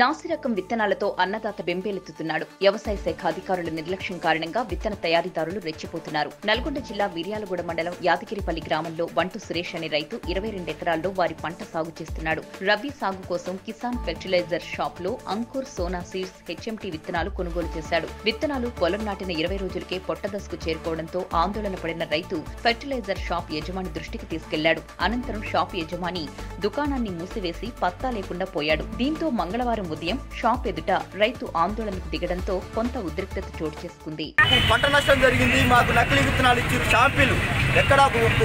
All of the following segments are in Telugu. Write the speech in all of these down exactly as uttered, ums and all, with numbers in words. నాసిరకం విత్తనాలతో అన్నదాత బెంబేలెత్తుతున్నాడు. వ్యవసాయ శాఖ అధికారుల నిర్లక్ష్యం కారణంగా విత్తన తయారీదారులు రెచ్చిపోతున్నారు. నల్గొండ జిల్లా మిర్యాలగూడ మండలం యాదగిరిపల్లి గ్రామంలో వంటు సురేష్ అనే రైతు ఇరవై రెండు ఎకరాల్లో వారి పంట సాగు చేస్తున్నాడు. రబీ సాగు కోసం కిసాన్ ఫెర్టిలైజర్ షాప్ లో అంకుర్, సోనా సీడ్స్, హెచ్ఎంటీ విత్తనాలు కొనుగోలు చేశాడు. విత్తనాలు పొలం నాటిన ఇరవై రోజులకే పొట్టదశకు చేరుకోవడంతో ఆందోళన పడిన రైతు ఫెర్టిలైజర్ షాప్ యజమాని దృష్టికి తీసుకెళ్లాడు. అనంతరం షాప్ యజమాని దుకాణాన్ని మూసివేసి పత్తా లేకుండా పోయాడు. దీంతో మంగళవారం ఉదయం షాప్ ఎదుట రైతు ఆందోళనకు దిగడంతో కొంత ఉద్రిక్తత చోటు చేసుకుంది. పంట నష్టం జరిగింది, మాకు నకిలీ విత్తనాలు ఇచ్చారు షాపులు. ఎక్కడ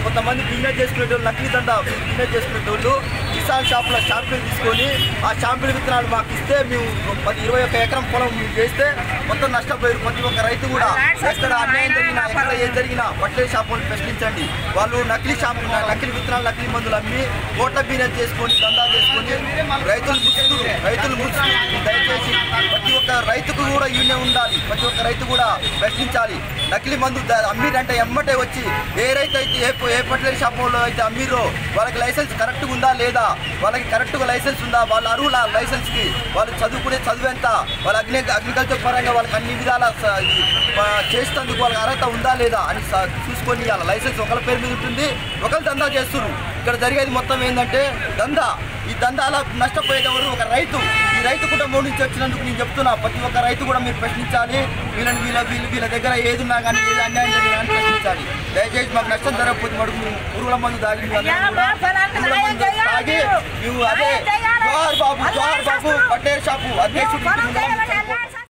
కొంతమంది బిజినెస్ చేసుకునేటోళ్ళు, నకిలీ దండ బిజినెస్ చేసుకునేటోళ్ళు కిసాన్ షాపులో షాంపిల్ తీసుకొని ఆ షాంపిల్ విత్తనాలు మాకు ఇస్తే మేము పది ఇరవై ఒక్క ఎకరం పొలం చేస్తే మొత్తం నష్టపోయారు. ప్రతి ఒక్క రైతు కూడా ఎక్కడ అన్యాయం జరిగినా, ఎక్కడ ఏం జరిగినా బట్టలే షాపులను ప్రశ్నించండి. వాళ్ళు నకిలీ షాపులు, నకిలీ విత్తనాలు, నకిలీ మందులు అమ్మి కోట్ల బిజినెస్ చేసుకొని దందా చేసుకొని రైతులు ముస్తులు రైతులు ముస్తులు దయచేసి ప్రతి ఒక్క రైతుకు కూడా యూనియన్ ఉండాలి. ప్రతి ఒక్క రైతు కూడా ప్రశ్నించాలి. నకిలీ మందు అమ్మిరంటే ఎమ్మటే వచ్చి ఏ రైతు అయితే ఏ ఏ పట్టలేని షాపుల్లో అయితే అమ్మిరో వాళ్ళకి లైసెన్స్ కరెక్ట్గా ఉందా లేదా, వాళ్ళకి కరెక్ట్గా లైసెన్స్ ఉందా, వాళ్ళ అరువుల లైసెన్స్కి, వాళ్ళు చదువుకునే చదువు ఎంత, వాళ్ళ అగ్ని అగ్రికల్చర్ పరంగా వాళ్ళకి అన్ని విధాల చేసేందుకు వాళ్ళకి అర్హత ఉందా లేదా అని చూసుకొని వాళ్ళ లైసెన్స్ ఒకరి పేరు మీద ఉంటుంది, ఒకరు దందా చేస్తున్నారు. ఇక్కడ జరిగేది మొత్తం ఏంటంటే దందా. ఈ దందాల నష్టపోయేటప్పుడు ఒక రైతు, ఈ రైతు కుటుంబం నుంచి వచ్చినందుకు నేను చెప్తున్నా, ప్రతి ఒక్క రైతు కూడా మీరు ప్రశ్నించాలి. వీళ్ళని వీళ్ళ వీళ్ళు వీళ్ళ దగ్గర ఏది ఉన్నా కానీ ఏది అన్యాయం జరిగినా కానీ ప్రశ్నించాలి. దయచేసి మాకు నష్టం జరగకపోతే మడుగు పురుగుల మందు తాగి తాగి నువ్వు అదే జోహార్ బాబు, జోహార్ బాబు పటేల్ షాపు అధ్యక్షుడు.